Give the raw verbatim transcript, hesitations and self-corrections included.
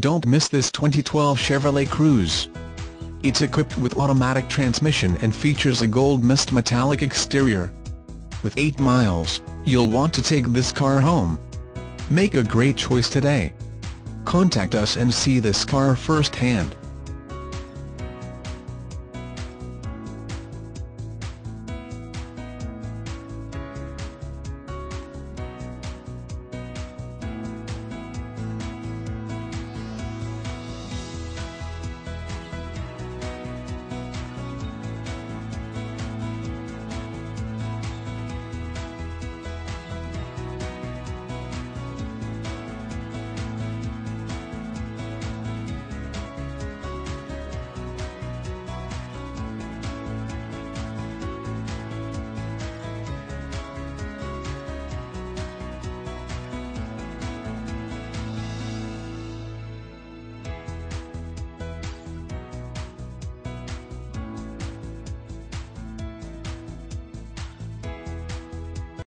Don't miss this twenty twelve Chevrolet Cruze. It's equipped with automatic transmission and features a Gold Mist Metallic exterior. With eight miles, you'll want to take this car home. Make a great choice today. Contact us and see this car firsthand.